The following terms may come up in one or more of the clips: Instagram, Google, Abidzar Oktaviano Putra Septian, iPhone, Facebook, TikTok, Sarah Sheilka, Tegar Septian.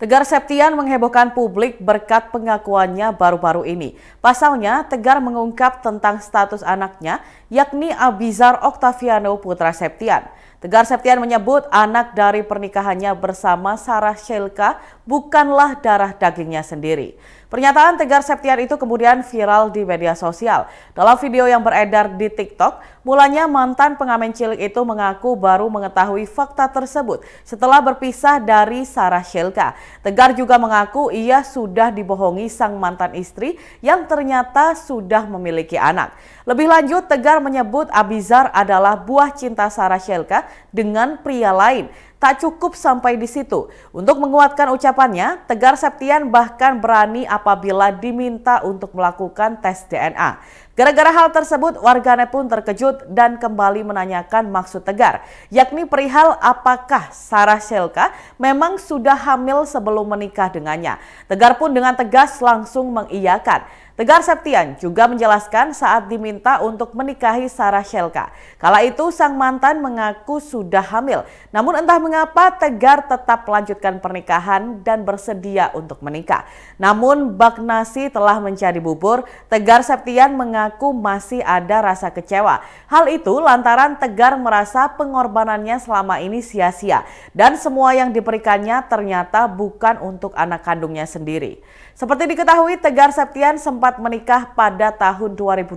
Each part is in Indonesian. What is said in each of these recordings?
Tegar Septian menghebohkan publik berkat pengakuannya baru-baru ini. Pasalnya, Tegar mengungkap tentang status anaknya, yakni Abidzar Oktaviano Putra Septian. Tegar Septian menyebut anak dari pernikahannya bersama Sarah Sheilka bukanlah darah dagingnya sendiri. Pernyataan Tegar Septian itu kemudian viral di media sosial. Dalam video yang beredar di TikTok, mulanya mantan pengamen cilik itu mengaku baru mengetahui fakta tersebut setelah berpisah dari Sarah Sheilka. Tegar juga mengaku ia sudah dibohongi sang mantan istri yang ternyata sudah memiliki anak. Lebih lanjut, Tegar menyebut Abidzar adalah buah cinta Sarah Sheilka dengan pria lain. Tak cukup sampai di situ. Untuk menguatkan ucapannya, Tegar Septian bahkan berani apabila diminta untuk melakukan tes DNA. Gara-gara hal tersebut, warganet pun terkejut dan kembali menanyakan maksud Tegar, yakni perihal apakah Sarah Sheilka memang sudah hamil sebelum menikah dengannya. Tegar pun dengan tegas langsung mengiyakan. Tegar Septian juga menjelaskan saat diminta untuk menikahi Sarah Sheilka. Kala itu sang mantan mengaku sudah hamil, namun entah mengapa Tegar tetap melanjutkan pernikahan dan bersedia untuk menikah. Namun bak nasi telah menjadi bubur, Tegar Septian mengaku masih ada rasa kecewa. Hal itu lantaran Tegar merasa pengorbanannya selama ini sia-sia dan semua yang diberikannya ternyata bukan untuk anak kandungnya sendiri. Seperti diketahui, Tegar Septian sempat menikah pada tahun 2020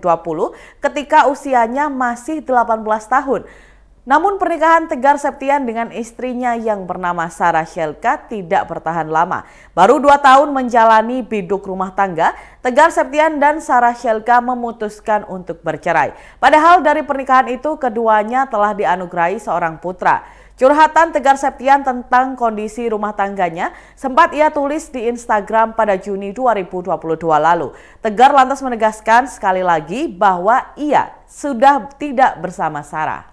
ketika usianya masih 18 tahun. Namun pernikahan Tegar Septian dengan istrinya yang bernama Sarah Sheilka tidak bertahan lama. Baru 2 tahun menjalani biduk rumah tangga, Tegar Septian dan Sarah Sheilka memutuskan untuk bercerai. Padahal dari pernikahan itu keduanya telah dianugerahi seorang putra. Curhatan Tegar Septian tentang kondisi rumah tangganya sempat ia tulis di Instagram pada Juni 2022 lalu. Tegar lantas menegaskan sekali lagi bahwa ia sudah tidak bersama Sarah.